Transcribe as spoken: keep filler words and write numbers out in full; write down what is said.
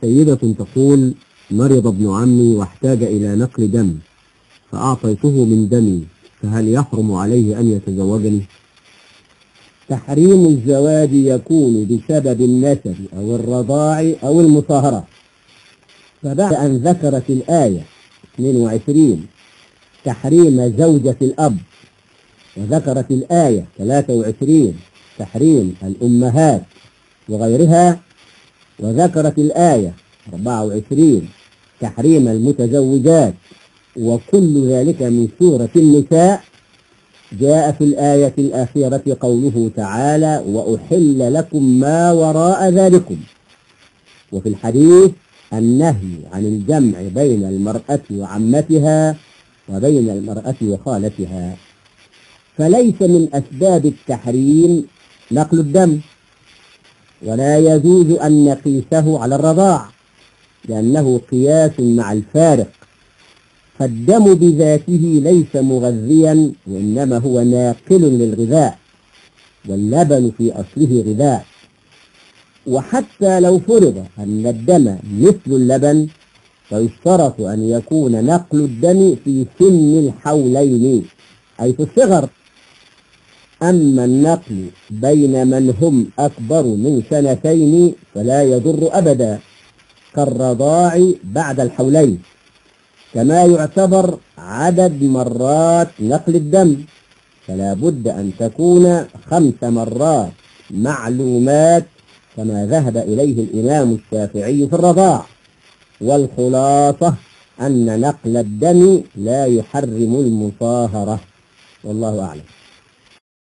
سيدة تقول: مرض ابن عمي واحتاج إلى نقل دم فأعطيته من دمي، فهل يحرم عليه أن يتزوجني؟ تحريم الزواج يكون بسبب النسب أو الرضاع أو المصاهرة. فبعد أن ذكرت الآية اثنين وعشرين تحريم زوجة الأب، وذكرت الآية ثلاثة وعشرين تحريم الأمهات وغيرها، وذكرت الآية أربعة وعشرين تحريم المتزوجات، وكل ذلك من سورة النساء، جاء في الآية الأخيرة قوله تعالى: وأحل لكم ما وراء ذلكم. وفي الحديث النهي عن الجمع بين المرأة وعمتها وبين المرأة وخالتها. فليس من أسباب التحريم نقل الدم، ولا يجوز أن نقيسه على الرضاع لأنه قياس مع الفارق، فالدم بذاته ليس مغذيا وإنما هو ناقل للغذاء، واللبن في أصله غذاء. وحتى لو فرض أن الدم مثل اللبن فيشترط أن يكون نقل الدم في سن الحولين أي في الصغر. أما النقل بين من هم أكبر من سنتين فلا يضر أبدا كالرضاع بعد الحولين، كما يعتبر عدد مرات نقل الدم، فلا بد أن تكون خمس مرات معلومات كما ذهب إليه الإمام الشافعي في الرضاع. والخلاصة أن نقل الدم لا يحرم المصاهرة، والله أعلم.